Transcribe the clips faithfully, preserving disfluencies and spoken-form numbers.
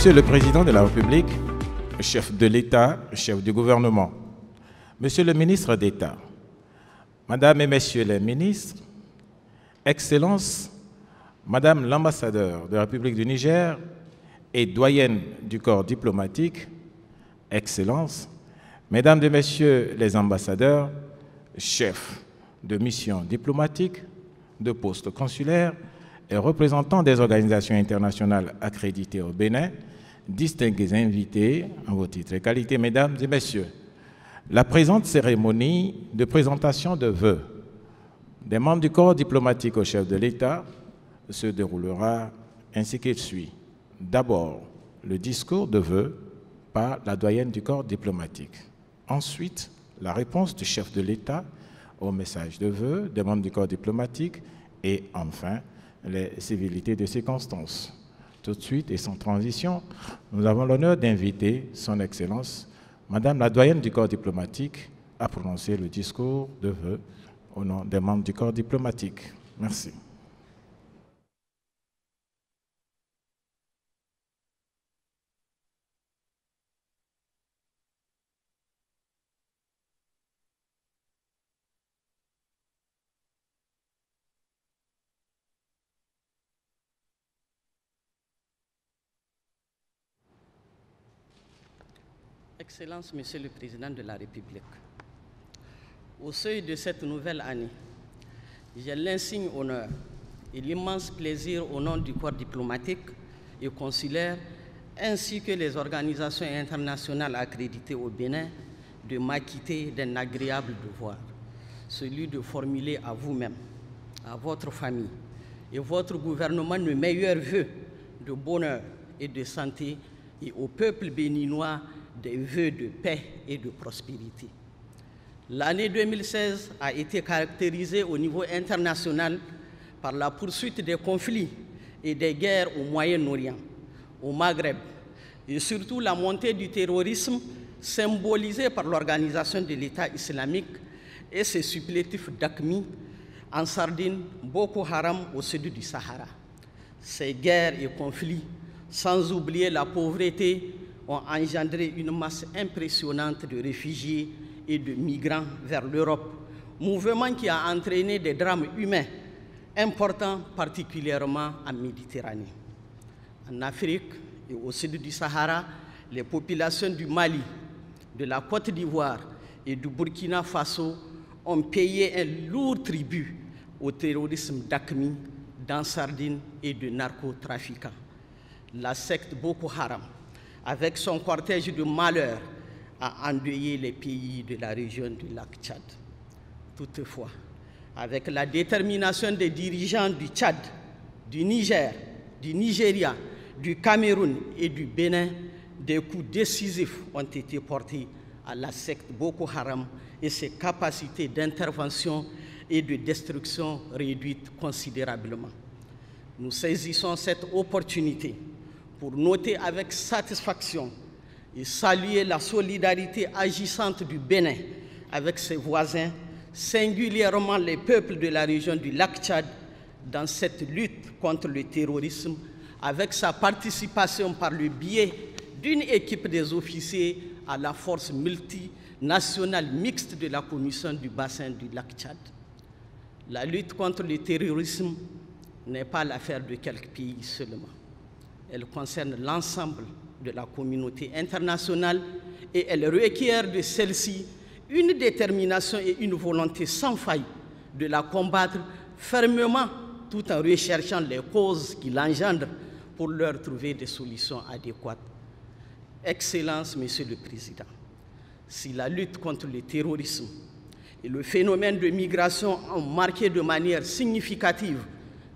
Monsieur le Président de la République, chef de l'État, chef du gouvernement, Monsieur le ministre d'État, Madame et Messieurs les ministres, Excellences, Madame l'ambassadeur de la République du Niger et doyenne du corps diplomatique, Excellences, Mesdames et Messieurs les ambassadeurs, chefs de missions diplomatiques, de postes consulaires et représentants des organisations internationales accréditées au Bénin, distingués invités, en vos titres et qualités, Mesdames et Messieurs, la présente cérémonie de présentation de vœux des membres du corps diplomatique au chef de l'État se déroulera ainsi qu'il suit. D'abord, le discours de vœux par la doyenne du corps diplomatique. Ensuite, la réponse du chef de l'État au message de vœux des membres du corps diplomatique et enfin, les civilités de circonstances. Tout de suite et sans transition, nous avons l'honneur d'inviter Son Excellence, Madame la doyenne du corps diplomatique, à prononcer le discours de vœux au nom des membres du corps diplomatique. Merci. Excellences, Monsieur le Président de la République, au seuil de cette nouvelle année, j'ai l'insigne honneur et l'immense plaisir au nom du corps diplomatique et consulaire ainsi que les organisations internationales accréditées au Bénin de m'acquitter d'un agréable devoir, celui de formuler à vous-même, à votre famille et votre gouvernement nos meilleurs vœux de bonheur et de santé et au peuple béninois des vœux de paix et de prospérité. L'année deux mille seize a été caractérisée au niveau international par la poursuite des conflits et des guerres au Moyen-Orient, au Maghreb, et surtout la montée du terrorisme symbolisée par l'organisation de l'État islamique et ses supplétifs d'A Q M I, Ensar Dine, Boko Haram au sud du Sahara. Ces guerres et conflits, sans oublier la pauvreté, ont engendré une masse impressionnante de réfugiés et de migrants vers l'Europe, mouvement qui a entraîné des drames humains importants, particulièrement en Méditerranée. En Afrique et au sud du Sahara, les populations du Mali, de la Côte d'Ivoire et du Burkina Faso ont payé un lourd tribut au terrorisme d'A Q M I, d'Ensar Dine et de narcotrafiquants. La secte Boko Haram, avec son cortège de malheur, a endeuillé les pays de la région du lac Tchad. Toutefois, avec la détermination des dirigeants du Tchad, du Niger, du Nigeria, du Cameroun et du Bénin, des coups décisifs ont été portés à la secte Boko Haram et ses capacités d'intervention et de destruction réduites considérablement. Nous saisissons cette opportunité pour noter avec satisfaction et saluer la solidarité agissante du Bénin avec ses voisins, singulièrement les peuples de la région du lac Tchad, dans cette lutte contre le terrorisme, avec sa participation par le biais d'une équipe des officiers à la force multinationale mixte de la Commission du bassin du lac Tchad. La lutte contre le terrorisme n'est pas l'affaire de quelques pays seulement. Elle concerne l'ensemble de la communauté internationale et elle requiert de celle-ci une détermination et une volonté sans faille de la combattre fermement tout en recherchant les causes qui l'engendrent pour leur trouver des solutions adéquates. Excellences, Monsieur le Président, si la lutte contre le terrorisme et le phénomène de migration ont marqué de manière significative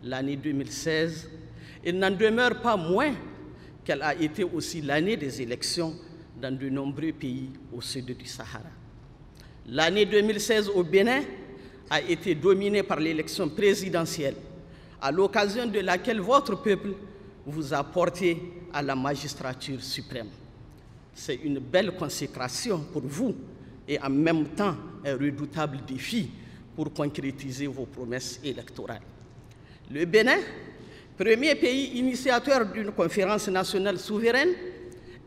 l'année deux mille seize, il n'en demeure pas moins qu'elle a été aussi l'année des élections dans de nombreux pays au sud du Sahara. L'année deux mille seize au Bénin a été dominée par l'élection présidentielle, à l'occasion de laquelle votre peuple vous a porté à la magistrature suprême. C'est une belle consécration pour vous et en même temps un redoutable défi pour concrétiser vos promesses électorales. Le Bénin, Premier pays initiateur d'une conférence nationale souveraine,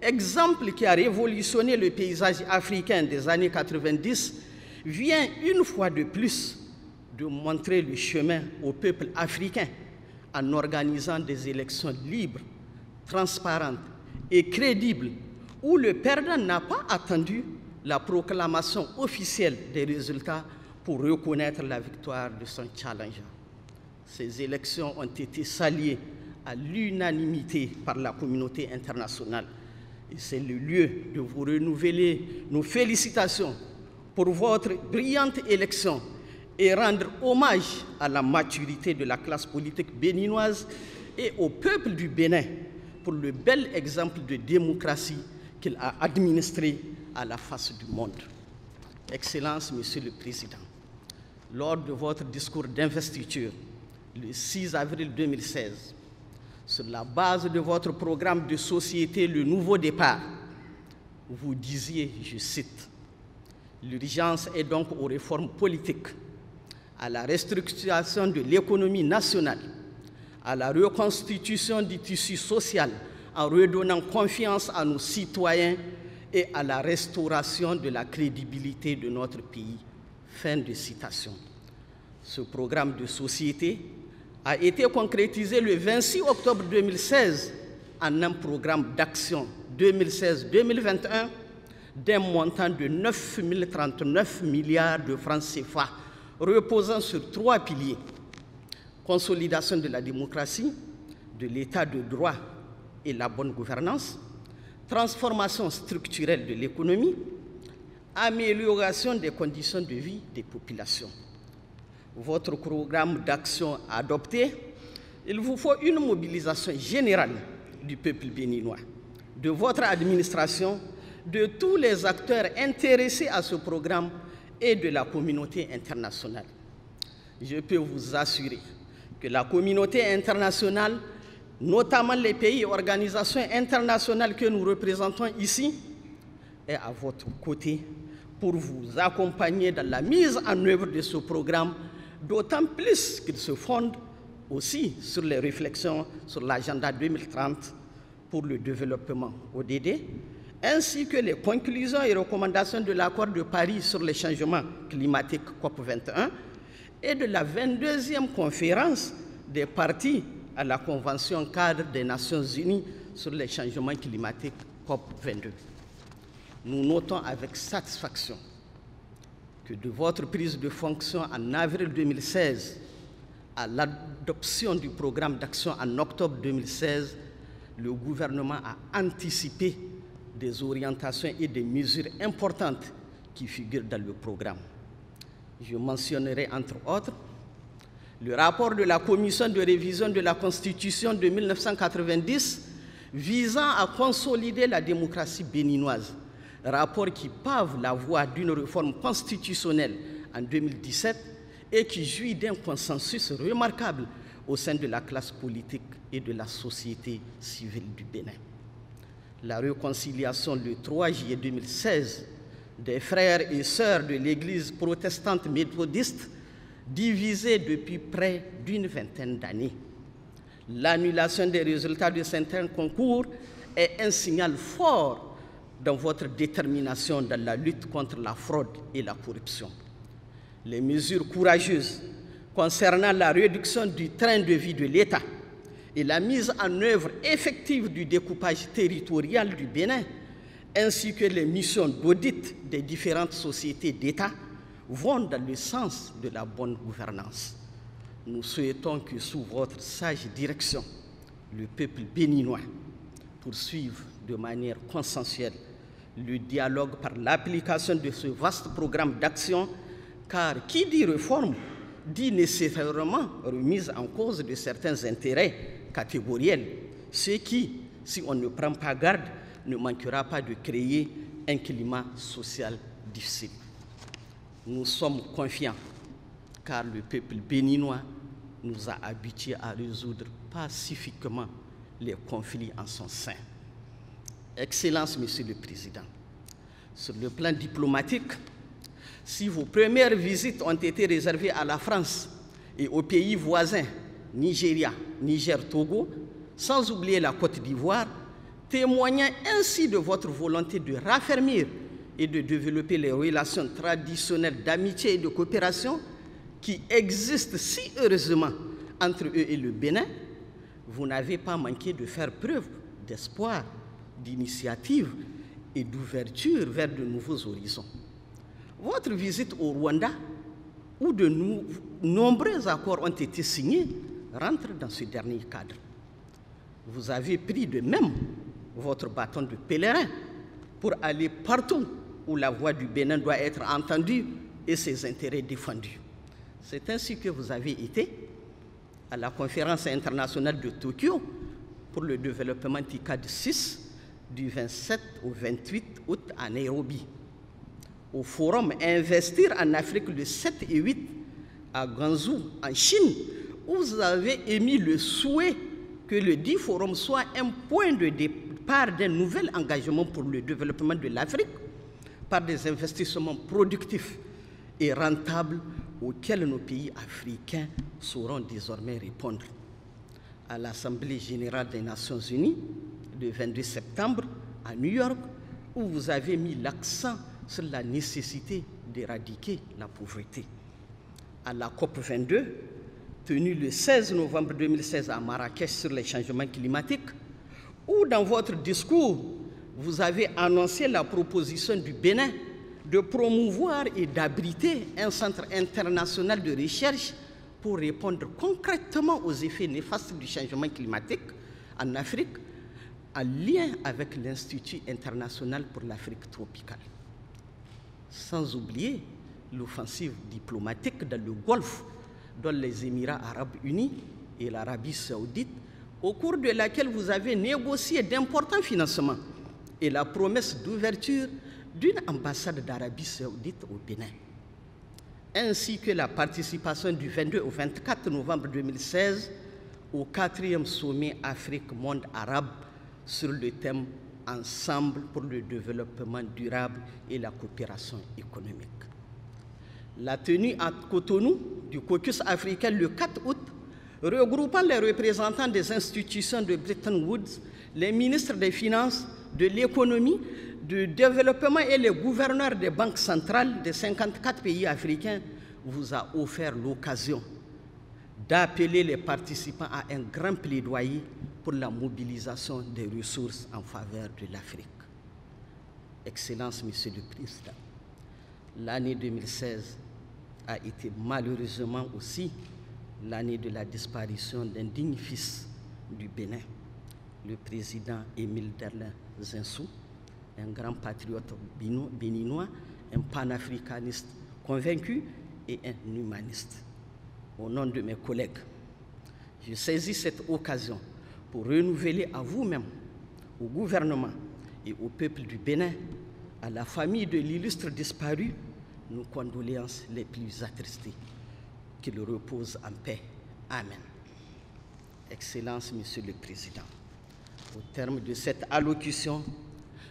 exemple qui a révolutionné le paysage africain des années quatre-vingt-dix, vient une fois de plus de montrer le chemin au peuple africain en organisant des élections libres, transparentes et crédibles, où le perdant n'a pas attendu la proclamation officielle des résultats pour reconnaître la victoire de son challenger. Ces élections ont été saluées à l'unanimité par la communauté internationale. Et c'est le lieu de vous renouveler nos félicitations pour votre brillante élection et rendre hommage à la maturité de la classe politique béninoise et au peuple du Bénin pour le bel exemple de démocratie qu'il a administré à la face du monde. Excellences, Monsieur le Président, lors de votre discours d'investiture, le six avril deux mille seize, sur la base de votre programme de société Le Nouveau Départ, vous disiez, je cite, « L'urgence est donc aux réformes politiques, à la restructuration de l'économie nationale, à la reconstitution du tissu social en redonnant confiance à nos citoyens et à la restauration de la crédibilité de notre pays. » Fin de citation. Ce programme de société a été concrétisé le vingt-six octobre deux mille seize en un programme d'action deux mille seize deux mille vingt et un d'un montant de neuf mille trente-neuf milliards de francs C F A reposant sur trois piliers: consolidation de la démocratie, de l'état de droit et la bonne gouvernance, transformation structurelle de l'économie, amélioration des conditions de vie des populations. Votre programme d'action adopté, il vous faut une mobilisation générale du peuple béninois, de votre administration, de tous les acteurs intéressés à ce programme et de la communauté internationale. Je peux vous assurer que la communauté internationale, notamment les pays et organisations internationales que nous représentons ici, est à votre côté pour vous accompagner dans la mise en œuvre de ce programme, d'autant plus qu'il se fonde aussi sur les réflexions sur l'agenda deux mille trente pour le développement O D D, ainsi que les conclusions et recommandations de l'accord de Paris sur les changements climatiques COP vingt et un et de la vingt-deuxième conférence des parties à la Convention cadre des Nations Unies sur les changements climatiques COP vingt-deux. Nous notons avec satisfaction que de votre prise de fonction en avril deux mille seize à l'adoption du programme d'action en octobre deux mille seize, le gouvernement a anticipé des orientations et des mesures importantes qui figurent dans le programme. Je mentionnerai entre autres le rapport de la Commission de révision de la Constitution de mille neuf cent quatre-vingt-dix visant à consolider la démocratie béninoise, rapport qui pave la voie d'une réforme constitutionnelle en deux mille dix-sept et qui jouit d'un consensus remarquable au sein de la classe politique et de la société civile du Bénin. La réconciliation le trois juillet deux mille seize des frères et sœurs de l'Église protestante méthodiste divisée depuis près d'une vingtaine d'années. L'annulation des résultats de certains concours est un signal fort dans votre détermination dans la lutte contre la fraude et la corruption. Les mesures courageuses concernant la réduction du train de vie de l'État et la mise en œuvre effective du découpage territorial du Bénin, ainsi que les missions d'audit des différentes sociétés d'État, vont dans le sens de la bonne gouvernance. Nous souhaitons que sous votre sage direction, le peuple béninois poursuive de manière consensuelle le dialogue par l'application de ce vaste programme d'action, car qui dit réforme dit nécessairement remise en cause de certains intérêts catégoriels, ce qui, si on ne prend pas garde, ne manquera pas de créer un climat social difficile. Nous sommes confiants, car le peuple béninois nous a habitués à résoudre pacifiquement les conflits en son sein. Excellences, Monsieur le Président, sur le plan diplomatique, si vos premières visites ont été réservées à la France et aux pays voisins Nigeria, Niger, Togo, sans oublier la Côte d'Ivoire, témoignant ainsi de votre volonté de raffermir et de développer les relations traditionnelles d'amitié et de coopération qui existent si heureusement entre eux et le Bénin, vous n'avez pas manqué de faire preuve d'espoir, d'initiative et d'ouverture vers de nouveaux horizons. Votre visite au Rwanda, où de nou- nombreux accords ont été signés, rentre dans ce dernier cadre. Vous avez pris de même votre bâton de pèlerin pour aller partout où la voix du Bénin doit être entendue et ses intérêts défendus. C'est ainsi que vous avez été à la conférence internationale de Tokyo pour le développement TICAD six du vingt-sept au vingt-huit août à Nairobi, au forum Investir en Afrique le sept et huit à Guangzhou en Chine, où vous avez émis le souhait que le dit forum soit un point de départ d'un nouvel engagement pour le développement de l'Afrique par des investissements productifs et rentables auxquels nos pays africains sauront désormais répondre. À l'Assemblée générale des Nations unies, le vingt-deux septembre, à New York, où vous avez mis l'accent sur la nécessité d'éradiquer la pauvreté. À la COP vingt-deux, tenue le seize novembre deux mille seize à Marrakech sur les changements climatiques, où dans votre discours, vous avez annoncé la proposition du Bénin de promouvoir et d'abriter un centre international de recherche pour répondre concrètement aux effets néfastes du changement climatique en Afrique, en lien avec l'Institut international pour l'Afrique tropicale. Sans oublier l'offensive diplomatique dans le Golfe, dont les Émirats arabes unis et l'Arabie saoudite, au cours de laquelle vous avez négocié d'importants financements et la promesse d'ouverture d'une ambassade d'Arabie saoudite au Bénin, ainsi que la participation du vingt-deux au vingt-quatre novembre deux mille seize au quatrième sommet Afrique-Monde arabe sur le thème « Ensemble pour le développement durable et la coopération économique ». La tenue à Cotonou du caucus africain le quatre août, regroupant les représentants des institutions de Bretton Woods, les ministres des Finances, de l'économie, du développement et les gouverneurs des banques centrales des cinquante-quatre pays africains, vous a offert l'occasion d'appeler les participants à un grand plaidoyer pour la mobilisation des ressources en faveur de l'Afrique. Excellences, Monsieur le Président, l'année deux mille seize a été malheureusement aussi l'année de la disparition d'un digne fils du Bénin, le président Émile Derlin Zinsou, un grand patriote béninois, un panafricaniste convaincu et un humaniste. Au nom de mes collègues, je saisis cette occasion pour renouveler à vous-même, au gouvernement et au peuple du Bénin, à la famille de l'illustre disparu, nos condoléances les plus attristées. Qu'il repose en paix. Amen. Excellences, Monsieur le Président, au terme de cette allocution,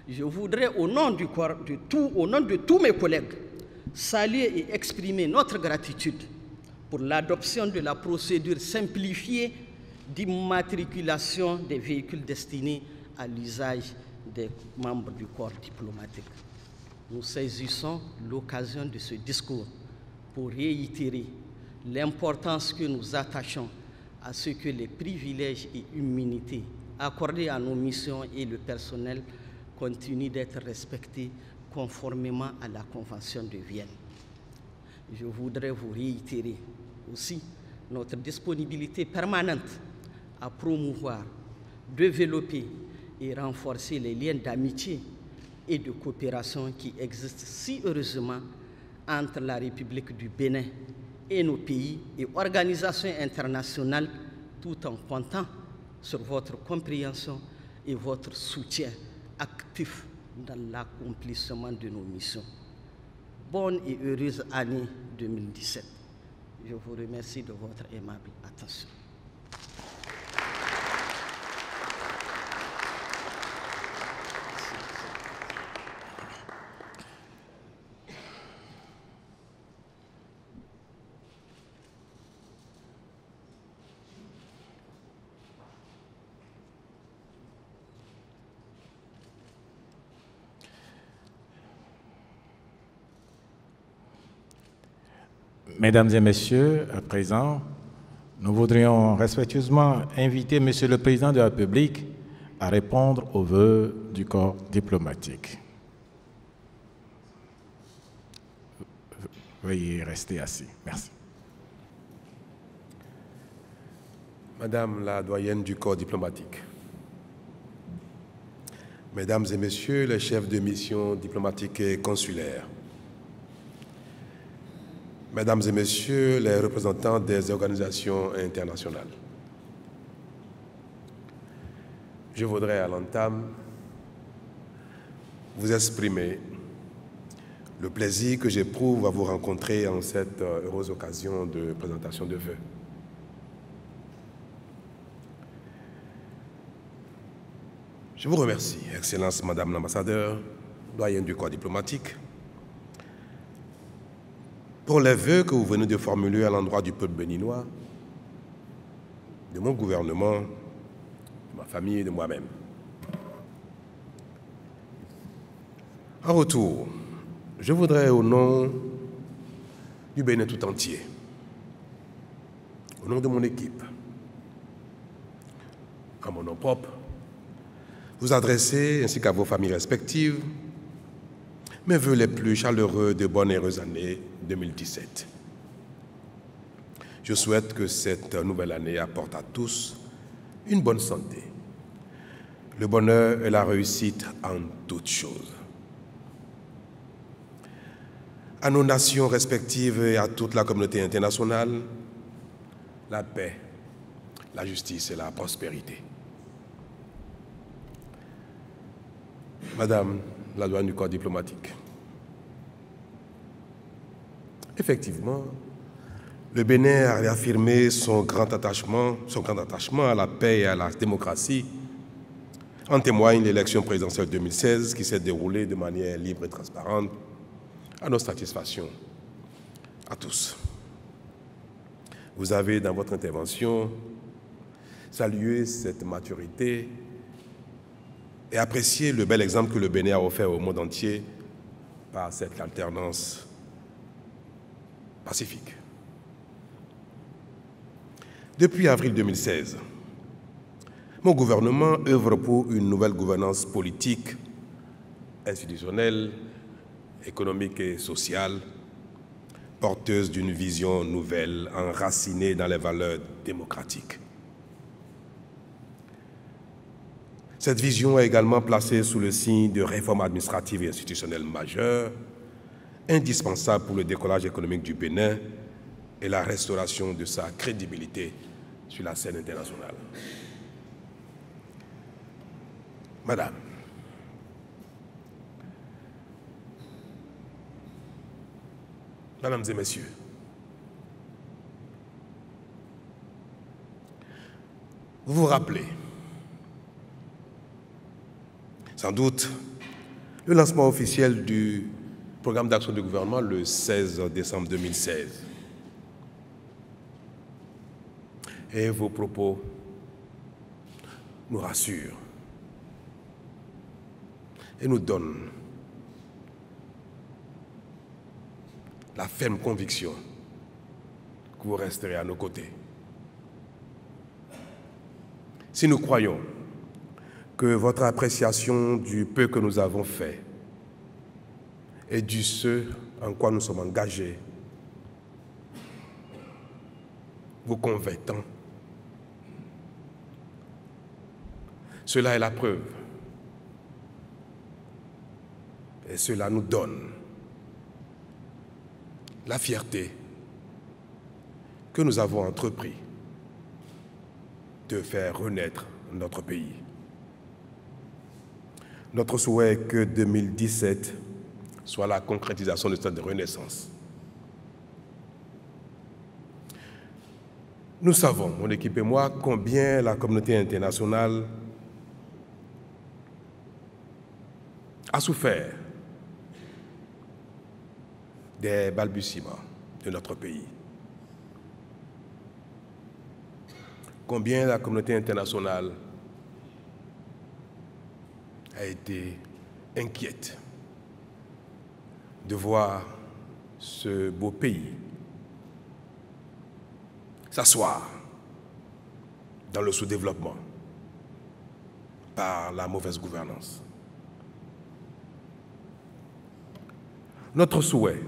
je voudrais, au nom du corps, de tout, au nom de tous mes collègues, saluer et exprimer notre gratitude pour l'adoption de la procédure simplifiée d'immatriculation des véhicules destinés à l'usage des membres du corps diplomatique. Nous saisissons l'occasion de ce discours pour réitérer l'importance que nous attachons à ce que les privilèges et immunités accordés à nos missions et le personnel continuent d'être respectés conformément à la Convention de Vienne. Je voudrais vous réitérer aussi notre disponibilité permanente à promouvoir, développer et renforcer les liens d'amitié et de coopération qui existent si heureusement entre la République du Bénin et nos pays et organisations internationales, tout en comptant sur votre compréhension et votre soutien actif dans l'accomplissement de nos missions. Bonne et heureuse année deux mille dix-sept. Je vous remercie de votre aimable attention. Mesdames et messieurs, à présent, nous voudrions respectueusement inviter Monsieur le Président de la République à répondre aux vœux du corps diplomatique. Veuillez rester assis. Merci. Madame la doyenne du corps diplomatique, Mesdames et Messieurs les chefs de mission diplomatique et consulaire, Mesdames et Messieurs les représentants des organisations internationales, je voudrais à l'entame vous exprimer le plaisir que j'éprouve à vous rencontrer en cette heureuse occasion de présentation de vœux. Je vous remercie, Excellence Madame l'Ambassadeur, doyenne du corps diplomatique, pour les vœux que vous venez de formuler à l'endroit du peuple béninois, de mon gouvernement, de ma famille et de moi-même. En retour, je voudrais au nom du Bénin tout entier, au nom de mon équipe, à mon nom propre, vous adresser, ainsi qu'à vos familles respectives, mes vœux les plus chaleureux de bonne et heureuse année deux mille dix-sept. Je souhaite que cette nouvelle année apporte à tous une bonne santé, le bonheur et la réussite en toutes choses. À nos nations respectives et à toute la communauté internationale, la paix, la justice et la prospérité. Madame la douane du corps diplomatique, effectivement, le Bénin a réaffirmé son grand attachement, son grand attachement à la paix et à la démocratie. En témoigne l'élection présidentielle deux mille seize qui s'est déroulée de manière libre et transparente, à notre satisfaction, à tous. Vous avez, dans votre intervention, salué cette maturité et apprécier le bel exemple que le Bénin a offert au monde entier par cette alternance pacifique. Depuis avril deux mille seize, mon gouvernement œuvre pour une nouvelle gouvernance politique, institutionnelle, économique et sociale, porteuse d'une vision nouvelle enracinée dans les valeurs démocratiques. Cette vision est également placée sous le signe de réformes administratives et institutionnelles majeures, indispensables pour le décollage économique du Bénin et la restauration de sa crédibilité sur la scène internationale. Madame, Mesdames et Messieurs, vous vous rappelez sans doute le lancement officiel du programme d'action du gouvernement le seize décembre deux mille seize. Et vos propos nous rassurent et nous donnent la ferme conviction que vous resterez à nos côtés. Si nous croyons que votre appréciation du peu que nous avons fait et du ce en quoi nous sommes engagés vous convaincant, cela est la preuve et cela nous donne la fierté que nous avons entrepris de faire renaître notre pays. Notre souhait est que deux mille dix-sept soit la concrétisation de cette renaissance. Nous savons, mon équipe et moi, combien la communauté internationale a souffert des balbutiements de notre pays. Combien la communauté internationale a été inquiète de voir ce beau pays s'asseoir dans le sous-développement par la mauvaise gouvernance. Notre souhait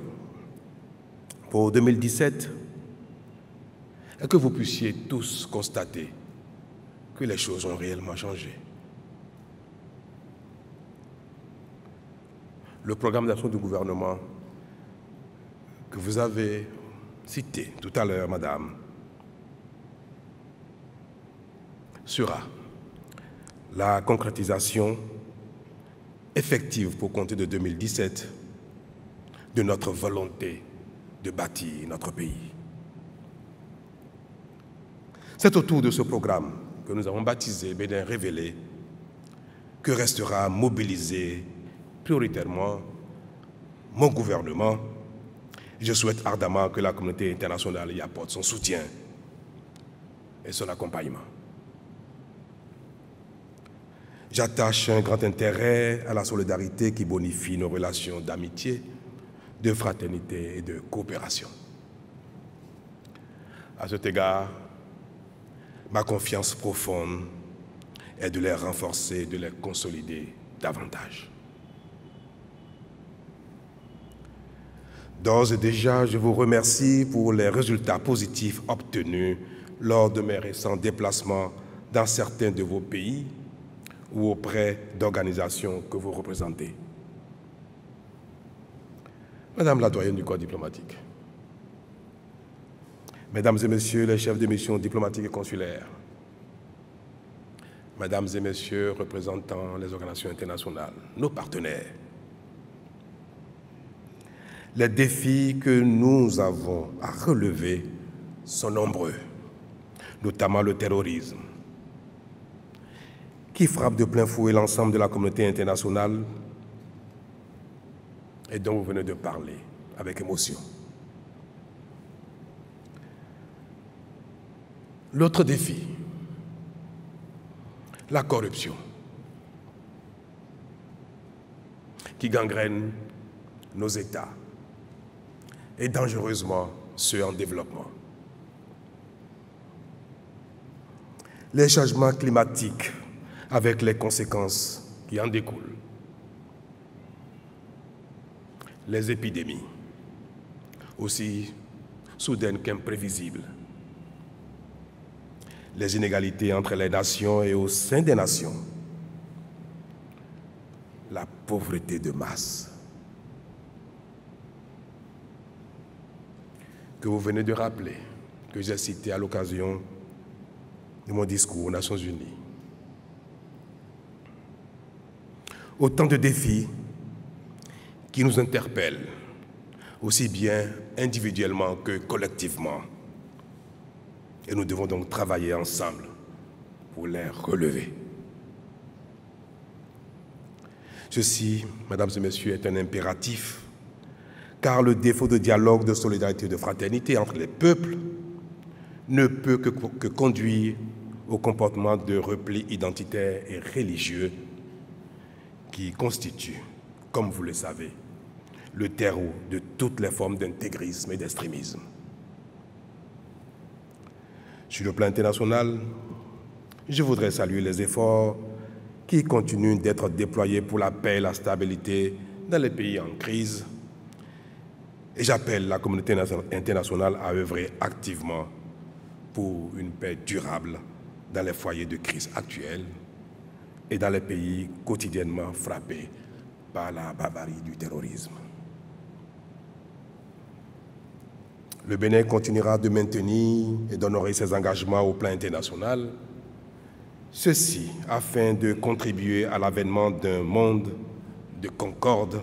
pour deux mille dix-sept est que vous puissiez tous constater que les choses ont réellement changé. Le programme d'action du gouvernement que vous avez cité tout à l'heure, madame, sera la concrétisation effective pour compter de deux mille dix-sept de notre volonté de bâtir notre pays. C'est autour de ce programme que nous avons baptisé Bénin Révélé que restera mobilisé prioritairement mon gouvernement. Je souhaite ardemment que la communauté internationale y apporte son soutien et son accompagnement. J'attache un grand intérêt à la solidarité qui bonifie nos relations d'amitié, de fraternité et de coopération. À cet égard, ma confiance profonde est de les renforcer, de les consolider davantage. D'ores et déjà, je vous remercie pour les résultats positifs obtenus lors de mes récents déplacements dans certains de vos pays ou auprès d'organisations que vous représentez. Madame la doyenne du Corps diplomatique, Mesdames et Messieurs les chefs de mission diplomatique et consulaire, Mesdames et Messieurs représentant les organisations internationales, nos partenaires, les défis que nous avons à relever sont nombreux, notamment le terrorisme, qui frappe de plein fouet l'ensemble de la communauté internationale et dont vous venez de parler avec émotion. L'autre défi, la corruption, qui gangrène nos États et dangereusement ceux en développement. Les changements climatiques avec les conséquences qui en découlent. Les épidémies, aussi soudaines qu'imprévisibles. Les inégalités entre les nations et au sein des nations. La pauvreté de masse que vous venez de rappeler, que j'ai cité à l'occasion de mon discours aux Nations Unies. Autant de défis qui nous interpellent, aussi bien individuellement que collectivement. Et nous devons donc travailler ensemble pour les relever. Ceci, mesdames et messieurs, est un impératif, car le défaut de dialogue, de solidarité et de fraternité entre les peuples ne peut que, que conduire au comportement de repli identitaire et religieux qui constitue, comme vous le savez, le terreau de toutes les formes d'intégrisme et d'extrémisme. Sur le plan international, je voudrais saluer les efforts qui continuent d'être déployés pour la paix et la stabilité dans les pays en crise. Et j'appelle la communauté internationale à œuvrer activement pour une paix durable dans les foyers de crise actuels et dans les pays quotidiennement frappés par la barbarie du terrorisme. Le Bénin continuera de maintenir et d'honorer ses engagements au plan international, ceci afin de contribuer à l'avènement d'un monde de concorde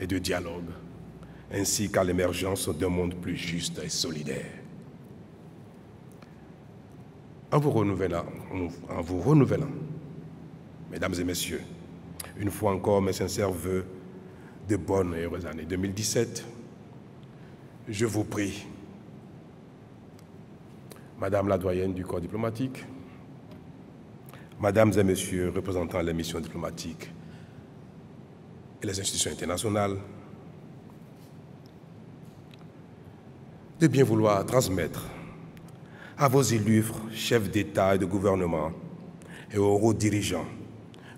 et de dialogue, ainsi qu'à l'émergence d'un monde plus juste et solidaire. En vous renouvelant, en vous renouvelant, mesdames et messieurs, une fois encore mes sincères voeux de bonnes et heureuses années deux mille dix-sept, je vous prie, madame la doyenne du Corps diplomatique, mesdames et messieurs représentant les missions diplomatiques et les institutions internationales, de bien vouloir transmettre à vos illustres chefs d'État et de gouvernement et aux hauts dirigeants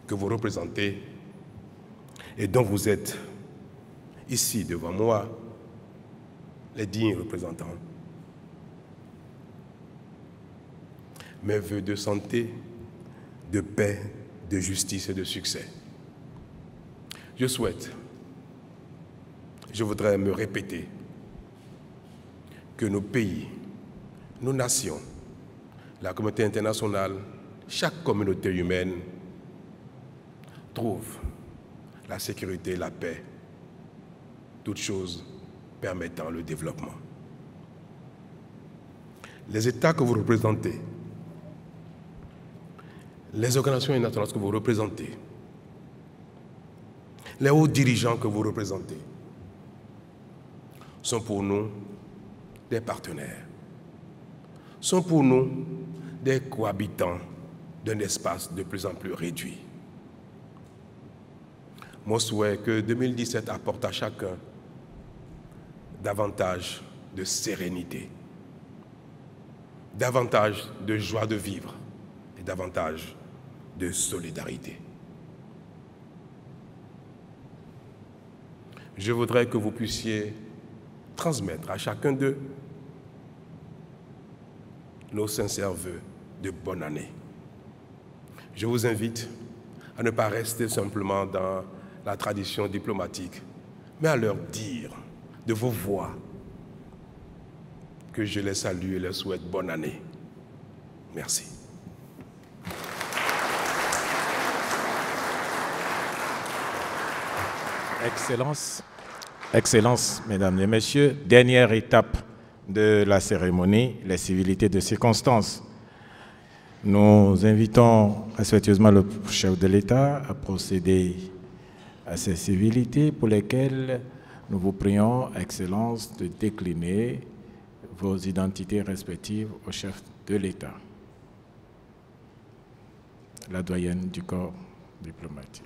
que vous représentez et dont vous êtes ici devant moi les dignes représentants. Mes voeux de santé, de paix, de justice et de succès. Je souhaite, je voudrais me répéter, que nos pays, nos nations, la communauté internationale, chaque communauté humaine trouve la sécurité et la paix, toutes choses permettant le développement. Les États que vous représentez, les organisations internationales que vous représentez, les hauts dirigeants que vous représentez sont pour nous des partenaires, sont pour nous des cohabitants d'un espace de plus en plus réduit. Mon souhait est que deux mille dix-sept apporte à chacun davantage de sérénité, davantage de joie de vivre et davantage de solidarité. Je voudrais que vous puissiez transmettre à chacun d'eux nos sincères vœux de bonne année. Je vous invite à ne pas rester simplement dans la tradition diplomatique, mais à leur dire de vos voix que je les salue et leur souhaite bonne année. Merci. Excellences, Excellences, Mesdames et Messieurs, dernière étape de la cérémonie, les civilités de circonstance. Nous invitons respectueusement le chef de l'État à procéder à ces civilités pour lesquelles nous vous prions, Excellences, de décliner vos identités respectives au chef de l'État. La doyenne du corps diplomatique.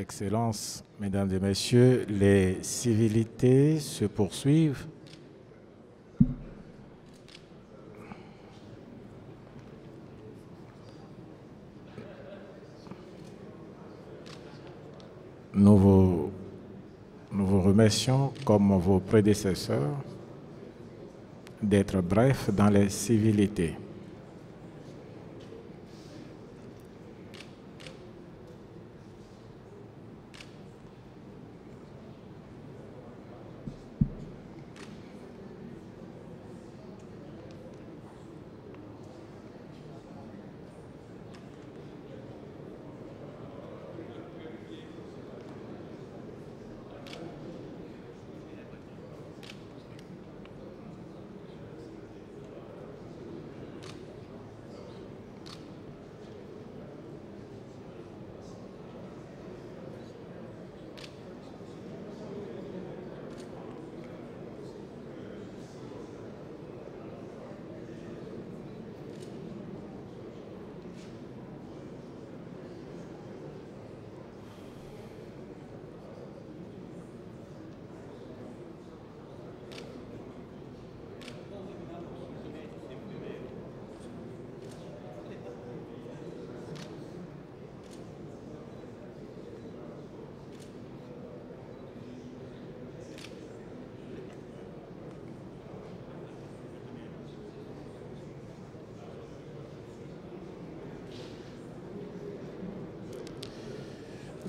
Excellences, Mesdames et Messieurs, les civilités se poursuivent. Nous vous, nous vous remercions, comme vos prédécesseurs, d'être brefs dans les civilités.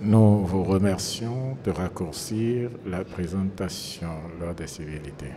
Nous vous remercions de raccourcir la présentation lors des civilités.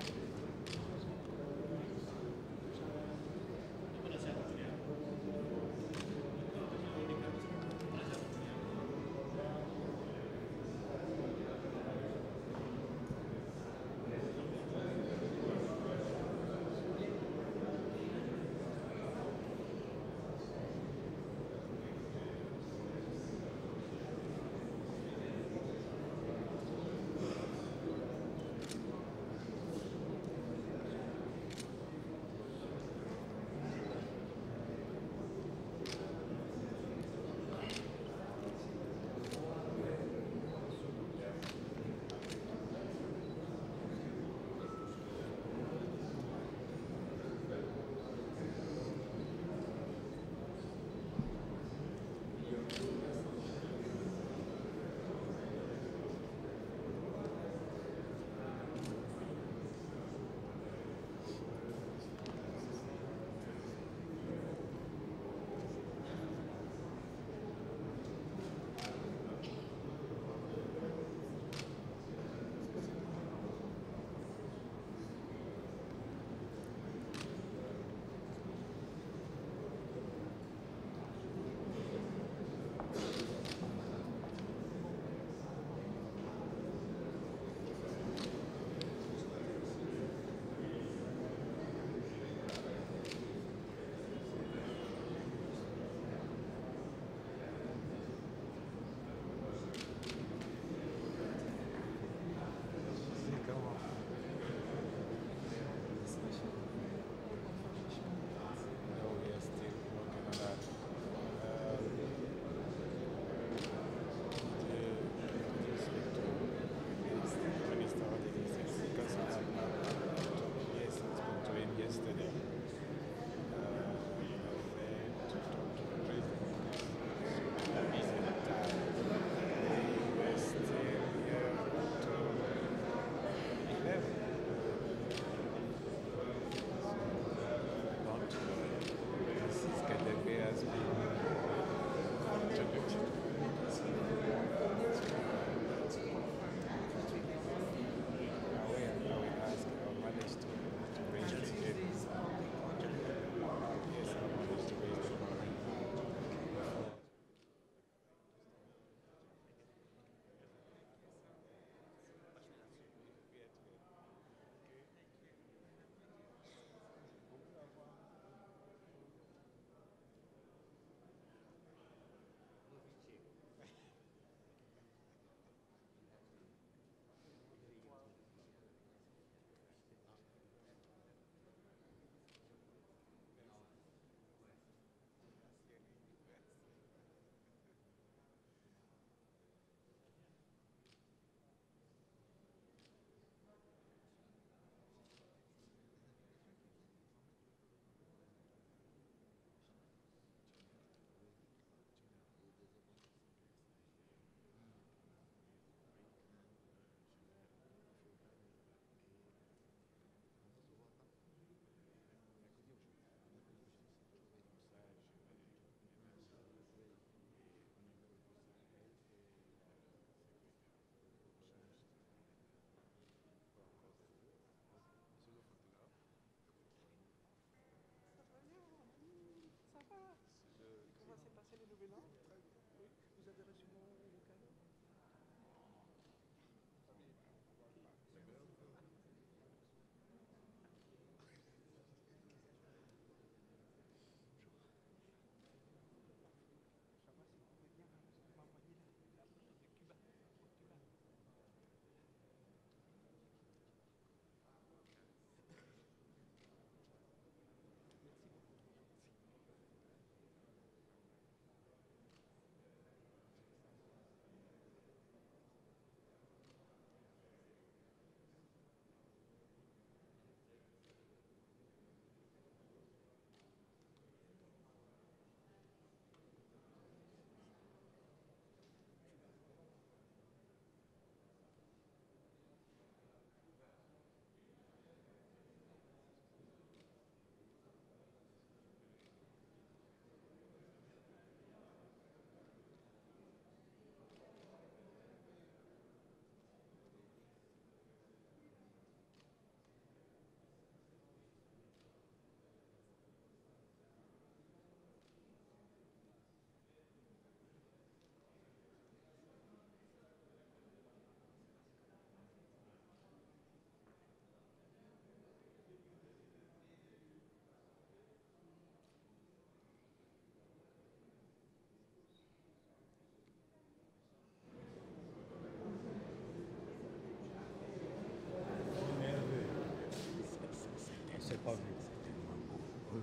pas vu.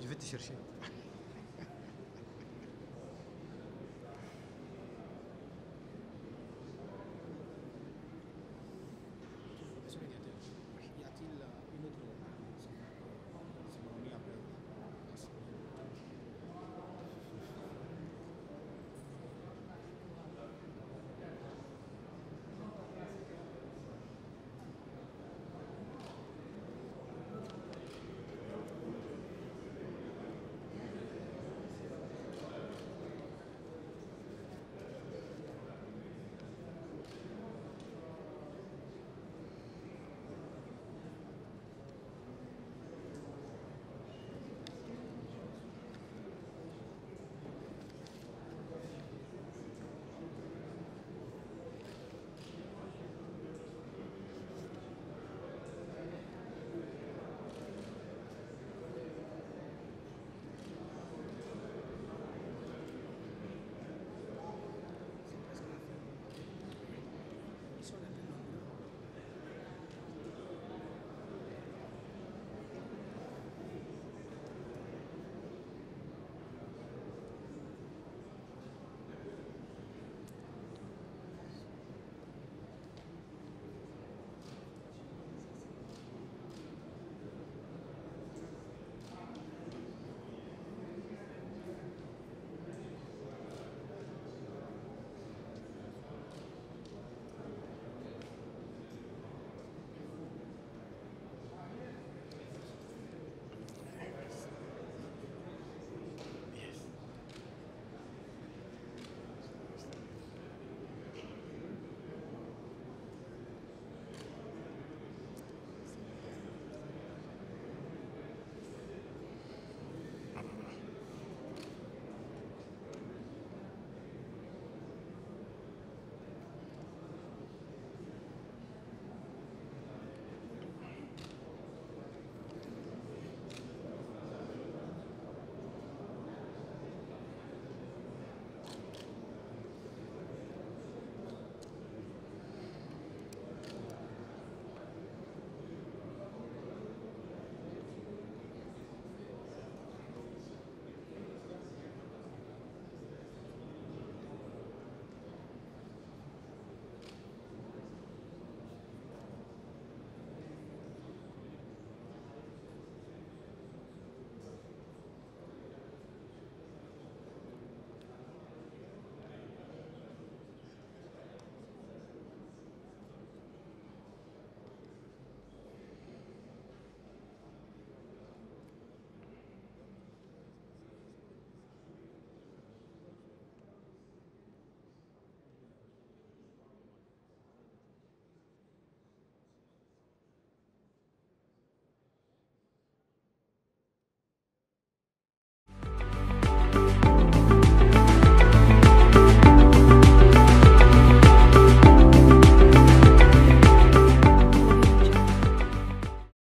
Je vais te chercher.